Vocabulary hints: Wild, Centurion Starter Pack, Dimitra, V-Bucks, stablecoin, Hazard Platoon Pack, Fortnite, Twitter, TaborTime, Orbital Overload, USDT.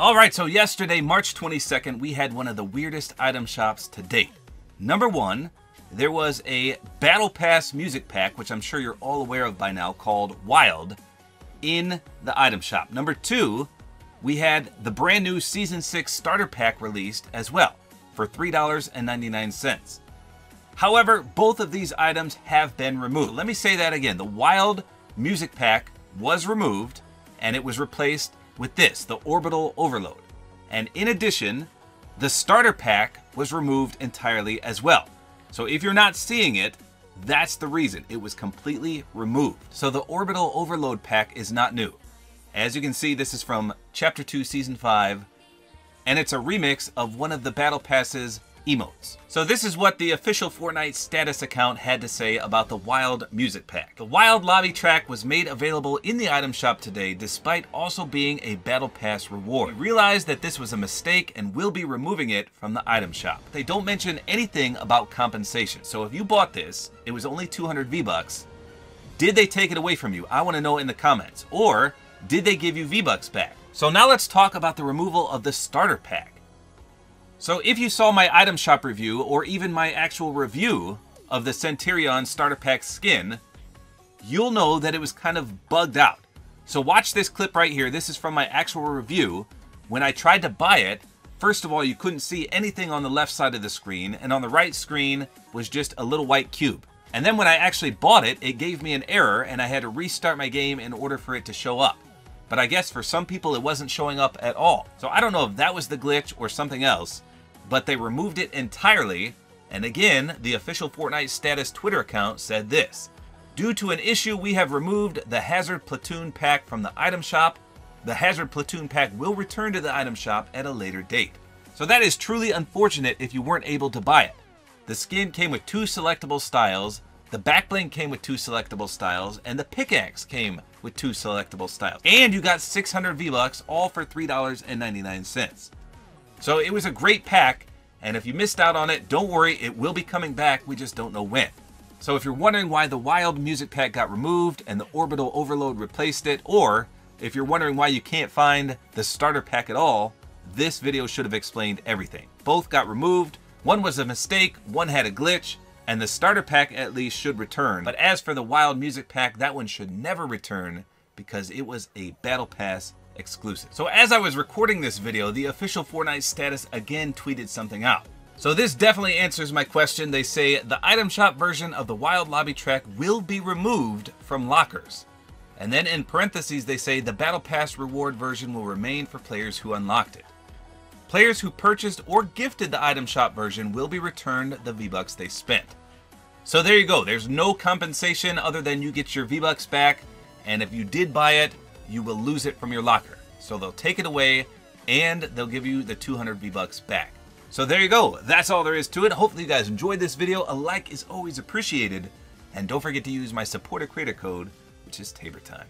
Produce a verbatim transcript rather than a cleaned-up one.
All right, so yesterday, March twenty-second, we had one of the weirdest item shops to date. Number one, there was a Battle Pass music pack, which I'm sure you're all aware of by now, called Wild, in the item shop. Number two, we had the brand new Season six Starter Pack released as well, for three ninety-nine. However, both of these items have been removed. Let me say that again. The Wild music pack was removed, and it was replaced with this, the Orbital Overload. And in addition, the starter pack was removed entirely as well. So if you're not seeing it, that's the reason. It was completely removed. So the Orbital Overload pack is not new. As you can see, this is from Chapter two, Season five, and it's a remix of one of the Battle Pass's emotes. So this is what the official Fortnite status account had to say about the Wild music pack. The Wild lobby track was made available in the item shop today, despite also being a Battle Pass reward. We realized that this was a mistake and will be removing it from the item shop. They don't mention anything about compensation. So if you bought this, it was only two hundred V-Bucks. Did they take it away from you? I want to know in the comments. Or did they give you V-Bucks back? So now let's talk about the removal of the starter pack. So if you saw my item shop review, or even my actual review of the Centurion Starter Pack skin, you'll know that it was kind of bugged out. So watch this clip right here. This is from my actual review. When I tried to buy it, first of all, you couldn't see anything on the left side of the screen, and on the right screen was just a little white cube. And then when I actually bought it, it gave me an error, and I had to restart my game in order for it to show up. But I guess for some people it wasn't showing up at all. So I don't know if that was the glitch or something else, but they removed it entirely. And again, the official Fortnite status Twitter account said this: due to an issue, we have removed the Hazard Platoon Pack from the item shop. The Hazard Platoon Pack will return to the item shop at a later date. So that is truly unfortunate if you weren't able to buy it. The skin came with two selectable styles, the backbling came with two selectable styles, and the pickaxe came with two selectable styles. And you got six hundred V-Bucks, all for three ninety-nine. So it was a great pack, and if you missed out on it, don't worry, it will be coming back, we just don't know when. So if you're wondering why the Wild music pack got removed and the Orbital Overload replaced it, or if you're wondering why you can't find the starter pack at all, this video should have explained everything. Both got removed, one was a mistake, one had a glitch, and the starter pack at least should return. But as for the Wild music pack, that one should never return because it was a Battle Pass exclusive. So as I was recording this video, the official Fortnite status again tweeted something out. So this definitely answers my question. They say the item shop version of the Wild lobby track will be removed from lockers. And then in parentheses, they say the Battle Pass reward version will remain for players who unlocked it. Players who purchased or gifted the item shop version will be returned the V-Bucks they spent. So there you go. There's no compensation other than you get your V-Bucks back, and if you did buy it, you will lose it from your locker. So they'll take it away, and they'll give you the two hundred V-Bucks back. So there you go. That's all there is to it. Hopefully you guys enjoyed this video. A like is always appreciated, and don't forget to use my supporter creator code, which is TaborTime.